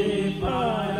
Jai Jai.